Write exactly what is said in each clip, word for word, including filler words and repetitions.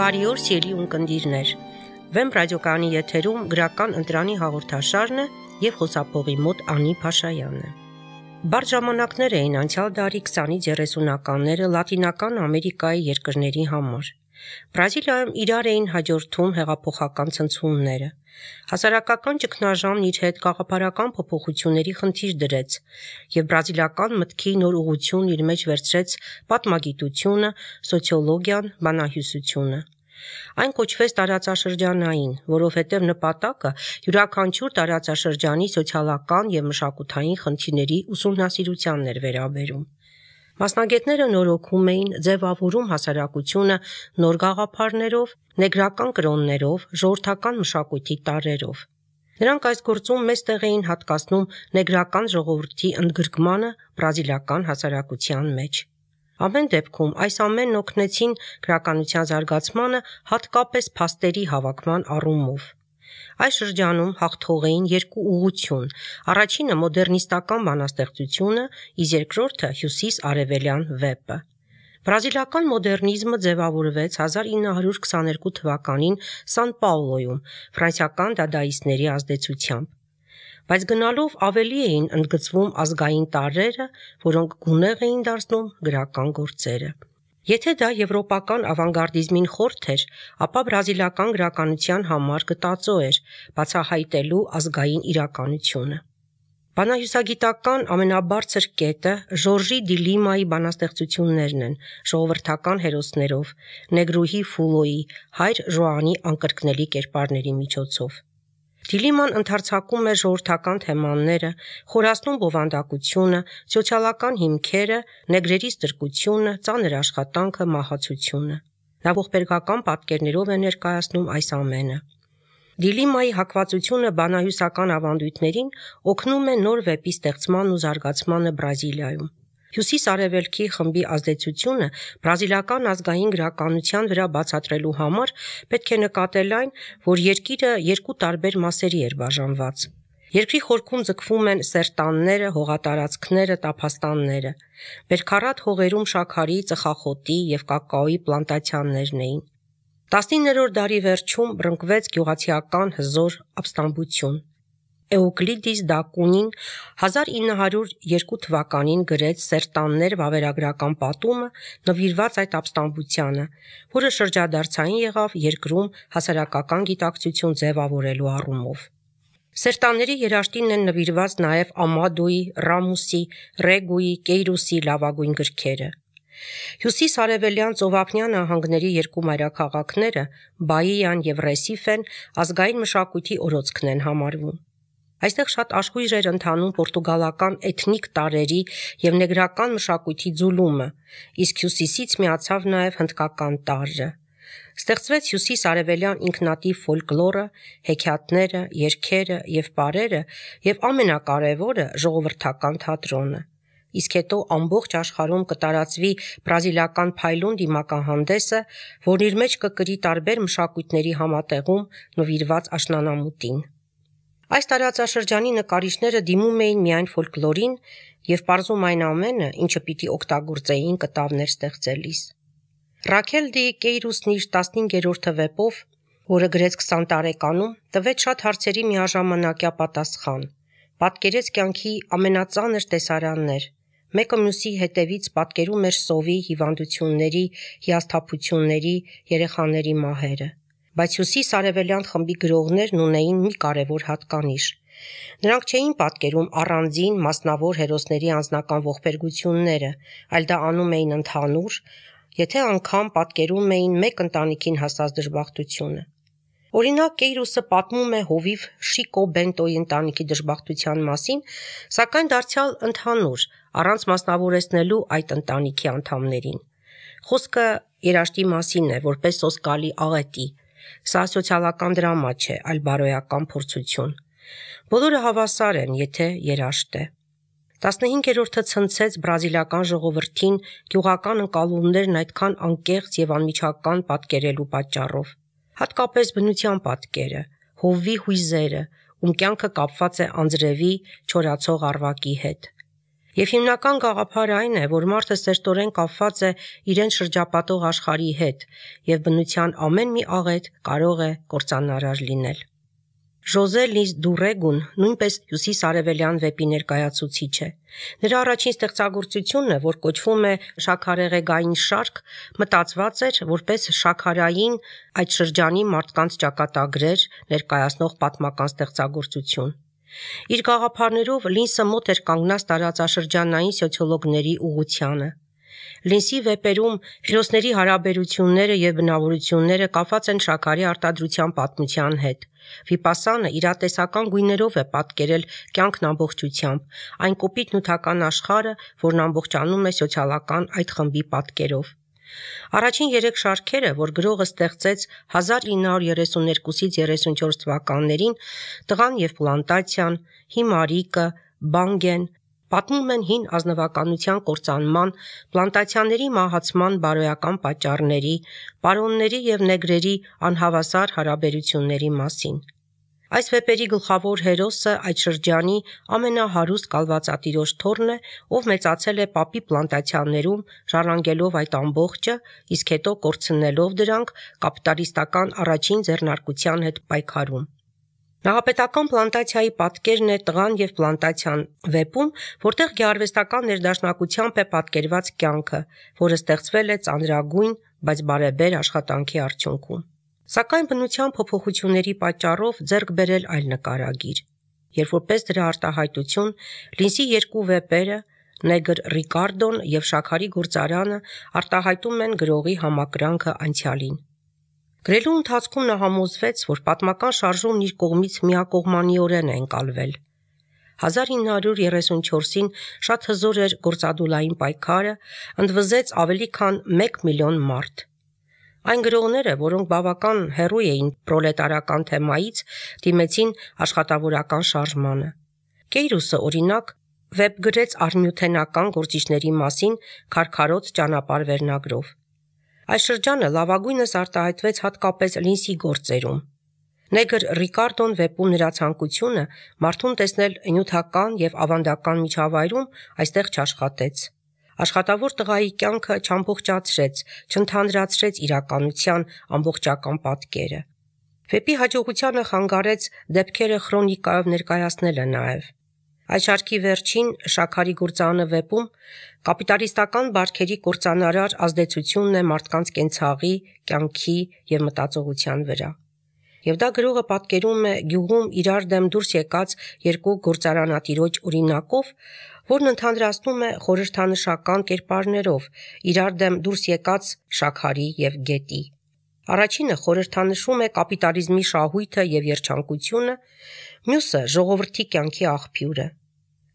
Բարի օր սիրելի ունկնդիրներ։ Վեմ ռադիոկայանի եթերում Գրական ընտրանի հաղորդաշարն է եւ խոսափողի մոտ Անի Փաշայանն է։ Բարդ ժամանակներ էին անցյալ դարի քսանից երեսունականները Լատինական Ամերիկայի երկրների համար։ Բրազիլիայում իրար էին հաջորդում հեղափոխական ցնցումները։ Հասարակական ճգնաժամն իր հետ գաղափարական փոփոխությունների խնդիր դրեց, եւ բրազիլական մտքի նոր ուղղություն իր մեջ վերցրեց պատմագիտությունը, սոցիոլոգիան, բանահյուսությունը։ Այն կոչվեց տարածաշրջանային, որովհետև նպատակը յուրաքանչյուր տարածաշրջանի սոցիալական եւ մշակութային խնդիրների ուսումնասիրությանն էր վերաբերում։ Մասնագետները նորոգում էին, ձևավորում հասարակությունը նոր գաղափարներով, նեգրական կրոններով, ժողովրդական մշակույթի տարրերով։ Նրանք այս գործում մեծ տեղ էին հատկացնում նեգրական ժողովրդի ընդգրկմանը բրազիլական հասարակության մեջ։ Ամեն դեպքում այս ամենն օգնեցին քաղաքանության զարգացմանը, հատկապես փաստերի հավաքման առումով։ Այս շրջանում հաղթող էին երկու ուղղություն, առաջինը մոդեռնիստական բանաստեղծությունը, իսկ երկրորդը հյուսիս-արևելյան վեպը։ Բրազիլական մոդեռնիզմը ձևավորվեց հազար ինը հարյուր քսաներկու թվականին Սան Պաուլոյում, ֆրանսիական դադաիստների ազդեցությամբ։ Բայց գնալով ավելի էին ընդգծվում ազգային տարրերը, որոնք գունեղ էին դարձնում գրական գործերը։ Եթե դա եվրոպական ավանգարդիզմին խորթ էր, ապա բրազիլական գրականության համար գտածո էր, բացահայտելու ազգային իրականությունը։ Բանահյուսագիտական ամենաբարձր կետը Ժորժի Դիլիմայի բանաստեղծություններն են, ժողովրդական հերոսներով, Նեգրուհի Ֆուլոյի, Հայր Ժոանի անկրկնելի կերպարների միջոցով։ Դիլիման ընդարձակում է ժողովրդական թեմաները, խորացնում բովանդակությունը, սոցիալական հիմքերը, նեգրերի ստրկությունը, ծանր աշխատանքը, մահացությունը։ Նա ողբերգական պատկերներով է ներկայացնում այս ամենը։ Դիլիմայի հակվածությունը բանահյուսական ավանդույթներին օգնում է նոր վեպի ստեղծման ու զարգացմանը Բրազիլիայում։ Հյուսիս-արևելքի խմբի ազդեցությունը բրազիլական ազգային գրականության վրա բացատրելու համար պետք է նկատել այն, որ երկիրը երկու տարբեր մասերի էր բաժանված։ Երկրի խորքում ձգվում են սերտանները, հողատարածքները, տափաստանները։ Բերքարատ հողերում շաքարի, ծխախոտի և կակաոյի պլանտացիաներն էին։ տասնիններորդ դարի վերջում բռնկվեց գյուղացիական հզոր ապստամբություն։ Euclides da Cunhin հազար ինը հարյուր երկու թվականին գրեց Սերտաններ վավերագրական պատումը, նվիրված այդ ապստամբությանը, որը շրջադարձային եղավ երկրում հասարակական գիտակցություն ձևավորելու առումով։ Սերտանների երաշտին են նվիրված նաև Ամադոյի, Ռամոսի, Ռեգոյի, Կեյրոսի լավագույն գրքերը։ Հյուսիս-արևելյան ծովափնյան նահանգների երկու մայրաքաղաքները, Bahia-ն և Recife-ն, ազգային մշակույթի օրոցքն են համարվում։ Այստեղ շատ աշխույժ էր ընթանում պորտուգալական էթնիկ տարրերի և նեգրական մշակույթի ձուլումը, իսկ հյուսիսից միացավ նաև հնդկական տարրը։ Ստեղծվեց հյուսիս-արևելյան ինքնատիպ ֆոլկլորը, հեքիաթները, երգերը և պարերը և ամենակարևորը ժողովրդական թատրոնը։ Իսկ հետո ամբողջ աշխարհում կտարածվի բրազիլական փայլուն դիմակահանդեսը, որն իր մեջ կկրի տարբեր մշակույթների համատեղում նվիրված աշնանամուտին։ Այս տարածաշրջանի նկարիչները դիմում էին միայն ֆոլկլորին և պարզում այն ամենը, ինչը պիտի օգտագործեին կտավներ ստեղծելիս։ Ռաքել դե Կեյրոզն իր տասնհինգերորդ վեպով, որը գրեց քսան տարեկանում, տվեց շատ հարցերի միաժամանակյա պատասխան, պատկերեց կյանքի ամենածանր տեսարաններ, մեկը մյուսի հետևից պատկերում էր սովի, հիվանդությունների, հիասթափությունների, երեխաների մահերը։ Բայց հյուսիս-արևելյան խմբի գրողներն ունեին մի կարևոր հատկանիշ։ Նրանք չէին պատկերում առանձին մասնավոր հերոսների անձնական ողբերգությունները, այլ դա անում էին ընդհանուր, եթե անգամ պատկերում էին մեկ ընտանիքին հասած դժբախտությունը։ Օրինակ, Կեյրոսը պատմում է հովիվ Շիկո Բենտոյի ընտանիքի դժբախտության մասին, սակայն դարձյալ ընդհանուր, առանց մասնավորեցնելու այդ ընտանիքի անդամներին։ Խոսքը երաշտի մասին է, որպես սոսկալի աղետի։ Սա սոցիալական դրամա չէ, այլ բարոյական փորձություն։ Բոլորը հավասար են, եթե երաշտ է։ տասնհինգերորդը ցնցեց բրազիլական ժողովրդին գյուղական ընկալումներն այդքան անկեղծ և անմիջական պատկերելու պատճառով։ Հատկապես բնության պատկերը, հովվի հույզերը, ում կյանքը կապված է անձրևի, չորացող առվակի հետ։ Եվ հիմնական գաղափարը այն է, որ մարդը սերտորեն կապված է իրեն շրջապատող աշխարհի հետ, եւ բնության ամեն մի աղետ կարող է կործանարար լինել։ Ժոզե Լինս դու Ռեգոն նույնպես հյուսիսարևելյան վեպի ներկայացուցիչ է։ Նրա առաջին ստեղծագործությունը, որ կոչվում է Շաքարեղեգային շարք, մտածված էր որպես շաքարային այդ շրջանի մարդկանց ճակատագրեր ներկայացնող պատմական ստեղծագործություն։ Իր գաղափարներով Լինսը մոտ էր կանգնած տարածաշրջանային սոցիոլոգների ուղղությանը։ Լինսի վեպերում հերոսների հարաբերությունները եւ բնավորությունները կապված են շաքարի արտադրության պատմության հետ։ Վիպասանը իրատեսական գույներով է պատկերել կյանքն ամբողջությամբ, այն կոպիտ նյութական աշխարհը, որն ամբողջանում է սոցիալական այդ խմբի պատկերով։ Առաջին երեք շարքերը, որ գրողը ստեղծեց հազար ինը հարյուր երեսուներկուսից երեսուներկուից երեսուներկուց երեսուներկուց թվականներին, տղան և պլանտացիան, հիմարիկը, բանգեն, պատմում են հին ազնվականության կործանման, պլանտացիաների մահացման բարոյական պատճառների, պարոնների և նեգրերի անհավասար հարաբերությունների մասին։ Այս վեպերի գլխավոր հերոսը այդ շրջանի ամենահարուստ կալվածատիրոջ թոռն է, ով մեծացել է պապի պլանտացիաներում, ժառանգելով այդ ամբողջը, իսկ հետո կորցնելով դրանք կապիտալիստական առաջին ձեռնարկության հետ պայքարում։ Նահապետական պլանտացիայի պատկերն է տղան և պլանտացիան վեպում, որտեղ գեղարվեստական ներդաշնակությամբ է պատկերված կյանքը, որը ստեղծվել է ծանրագույն, բայց բարեբեր աշխատանքի արդյունքում։ Սակայն բնության փոփոխությունների պատճառով ձեռք բերել այլ նկարագիր։ Երբ որպես դրա արտահայտություն Լինսի երկու վեպերը, Նեգր Ռիկարդոն եւ Շաքարի գործարանը արտահայտում են գրողի համակրանքը անցյալին։ Գրելու ընթացքում նա համոզվեց, որ պատմական շարժումն իր կողմից միակողմանիորեն է ընկալվել։ հազար ինը հարյուր երեսուներկուսին շատ հզոր էր գործադուլային պայքարը, ընդվզեց ավելի քան մեկ միլիոն մարդ։ Այն գրողները, որոնք բավական հեռու էին պրոլետարական թեմայից, դիմեցին աշխատավորական շարժմանը։ Queiroz-ը, օրինակ, վեպ գրեց արմյութենական գործիչների մասին քարքարոտ ճանապարհվերնագրով։ Այս շրջանը լավագույնս արտահայտվեց հատկապես Լինսի գործերում։ Նեգր Ռիկարդոն վեպում նրա ցանկությունը մարդուն տեսնել նյութական եւ ավանդական միջավայրում այստեղ չաշխատեց։ Աշխատավոր տղայի կյանքը չամբողջացրեց, չընդհանրացրեց իրականության ամբողջական պատկերը։ Վեպի հաջողությանը խանգարեց դեպքերը քրոնիկայով ներկայացնելը նաև։ Այս շարքի վերջին Շաքարի գործարանը վեպում կապիտալիստական բարքերի կործանարար ազդեցությունն է մարդկանց կենցաղի, կյանքի եւ մտածողության վրա։ Եվ դա գրողը պատկերում է գյուղում իրար դեմ դուրս եկած երկու գործարանատիրոջ օրինակով, որն ընդհանրացնում է խորհրդանշական կերպարներով իրար դեմ դուրս եկած շաքարի եւ գետի։ Առաջինը խորհրդանշում է կապիտալիզմի շահույթը եւ երջանկությունը, մյուսը ժողովրդի կյանքի աղբյուրը։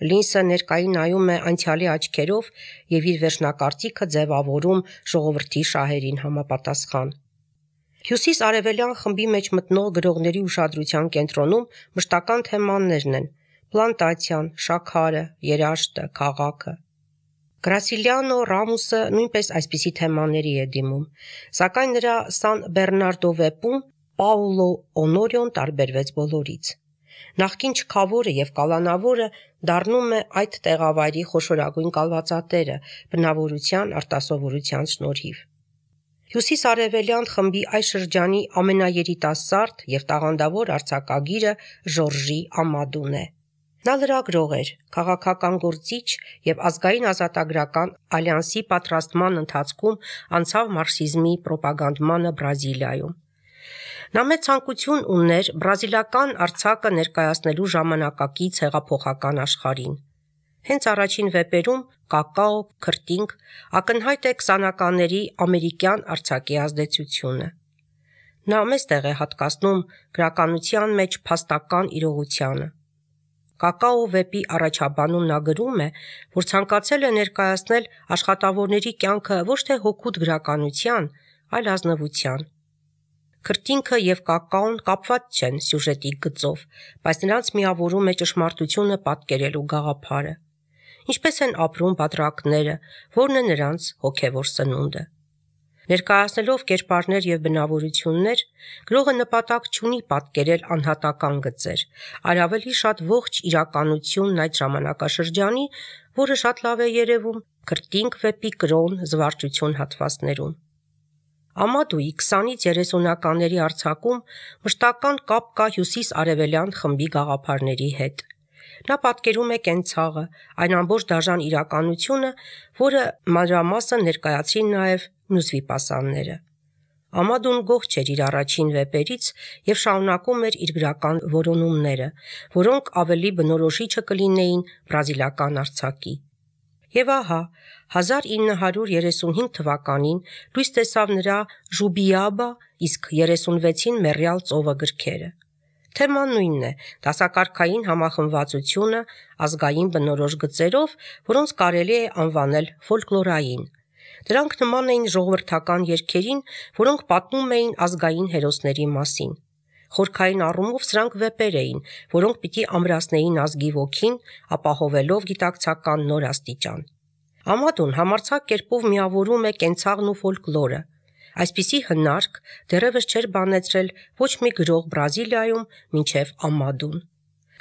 Լինսը ներկային նայում է անցյալի աչքերով եւ իր վերջնակարծիքը ձևավորում ժողովրդի շահերին համապատասխան։ Հյուսիս-արևելյան խմբի մեջ մտնող գրողների ուշադրության կենտրոնում մշտական թեմաներն են՝ պլանտացիան, շաքարը, երաշտը, քաղաքը։ Գրասիլիանո Ռամոսը նույնպես այսպիսի թեմաների է դիմում, սակայն նրա Սան Բեռնարդո վեպում Պաուլո Օնորիոն տարբերվեց բոլորից։ Նախքին չքավորը եւ կալանավորը դառնում է այդ տեղավայրի խոշորագույն կալվածատերը բնավորության արտասովորության շնորհիվ։ Հյուսիսարևելյան խմբի այս շրջանի ամենաերիտասարդ եւ տաղանդավոր արձակագիրը Ժորժի Ամադոն է։ Նա լրագրող էր, քաղաքական գործիչ եւ ազգային ազատագրական ալյանսի պատրաստման ընթացքում անցավ մարքսիզմի ռոպագանդմանը Բրազիլիայում։ Նա մեծ ցանկություն ուներ բրազիլական արձակը ներկայացնելու ժամանակակից հեղափոխական աշխարհին։ Հենց առաջին վեպերում Kakao, Krtink, ակնհայտ է քսանականների ամերիկյան արձակի ազդեցությունը։ Նա մեծ տեղ է հատկացնում գրականության մեջ փաստական իրողությանը։ Kakao վեպի առաջաբանում նա գրում է, որ ցանկացել է ներկայացնել աշխատավորների կյանքը ոչ թե հօգուտ գրականության, այլ ազնվության։ Քրտինքը եւ Կակաոն կապված չեն սյուժետի գծով, բայց նրանց միավորում է ճշմարտությունը պատկերելու գաղափարը։ Ինչպես են ապրում պատրակները, որն է նրանց հոգևոր սնունդը։ Ներկայացնելով կերպարներ եւ բնավորություններ, գրողը նպատակ չունի պատկերել անհատական գծեր, այլ ավելի շատ ողջ իրականությունն այդ ժամանակաշրջանի, որը շատ լավ է երևում Krtink վեպի կրոն զվարճություն հատվածներում։ Ամադոյի քսանից երեսունականների արձակում մշտական կապ կա հյուսիս-արևելյան խմբի գաղափարների հետ։ Նա պատկերում է կենցաղը, այն ամբողջ դաժան իրականությունը, որը մանրամասը ներկայացրին նաև նուսվիպասանները։ Ամադոն գող չէր իր առաջին վեպերից և շարունակում էր իր գրական որոնումները, որոնք ավելի բնորոշիչը կլինեին բրազիլական արձակի։ Եվ ահա, հազար ինը հարյուր երեսունհինգ թվականին լույս տեսավ նրա Jubiaba, իսկ երեսունվեցին մեռյալ ծովը գրքերը։ Թեման նույնն է՝ դասակարգային համախմբվածությունը ազգային բնորոշ գծերով, որոնց կարելի է անվանել ֆոլկլորային։ Դրանք նման էին ժողովրդական երգերին, որոնք պատմում էին ազգային հերոսների մասին։ Խորքային առումով սրանք վեպեր էին, որոնք պիտի ամրացնեին ազգի ոգին, ապահովելով գիտակցական նոր աստիճան։ Ամադոն համարձակ կերպով միավորում է կենցաղն ու ֆոլկլորը։ Այսպիսի հնարք դեռևս չէր բանեցրել ոչ մի գրող Բրազիլիայում մինչև Ամադոն։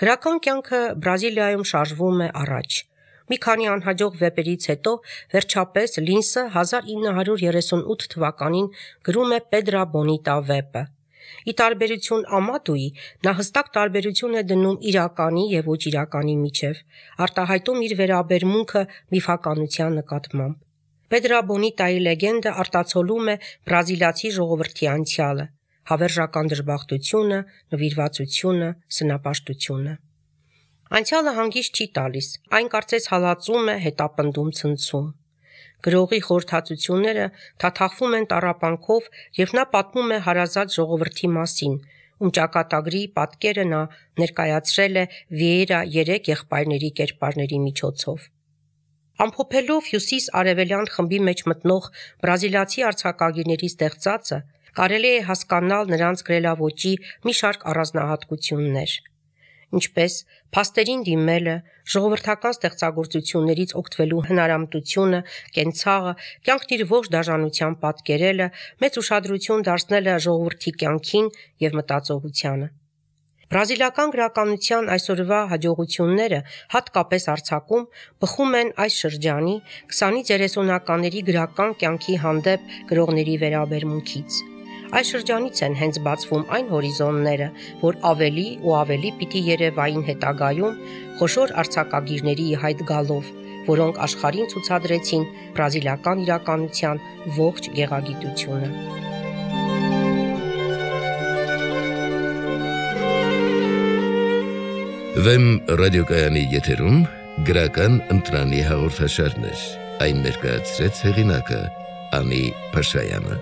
Գրական կյանքը Բրազիլիայում շարժվում է առաջ։ Մի քանի անհաջող վեպերից հետո վերջապես Լինսը հազար ինը հարյուր երեսունութ թվականին գրում է Pedra Bonita վեպը։ Ի տարբերություն Ամադոյի, նա հստակ տարբերություն է դնում իրականի և ոչ իրականի միջև, արտահայտում իր վերաբերմունքը միֆականության նկատմամբ։ Pedra Bonita-ի լեգենդը արտացոլում է բրազիլացի ժողովրդի անցյալը, հավերժական դժբախտությունը, նվիրվածությունը, սնապաշտությունը։ Անցյալը հանգիստ չի տալիս, այն կարծես հալածում է, հետապնդում ցնցում։ Գրողի խորհրդածությունները թաթախվում են տառապանքով, երբ նա պատմում է հարազատ ժողովրդի մասին, ում ճակատագրի պատկերը նա ներկայացրել է Վիեյրա երեք եղբայրների կերպարների միջոցով։ Ամփոփելով հյուսիս-արևելյան խմբի մեջ մտնող բրազիլացի արձակագիրների ստեղծածը, կարելի է հասկանալ նրանց գրելաոճի մի շարք առանձնահատկություններ։ Ինչպես փաստերին դիմելը, ժողովրդական ստեղծագործություններից օգտվելու հնարամտությունը, կենցաղը, կյանքն իր ողջ դաժանությամբ պատկերելը, մեծ ուշադրություն դարձնելը ժողովրդի կյանքին և մտածողությանը։ Բրազիլական գրականության այսօրվա հաջողությունները, հատկապես արձակում, բխում են այս շրջանի քսանից երեսունականների գրական կյանքի հանդեպ գրողների վերաբերմունքից։ Այս շրջանից են հենց բացվում այն հորիզոնները, որ ավելի ու ավելի պիտի երևային հետագայում խոշոր արձակագիրների իհայտ գալով, որոնք աշխարհին ցուցադրեցին բրազիլական իրականության ողջ գեղագիտությունը։ Վեմ ռադիոկայանի եթերում գրական ընտրանի հաղորդաշարներ, այն ներկայացրեց հեղինակը Անի Փաշայանը։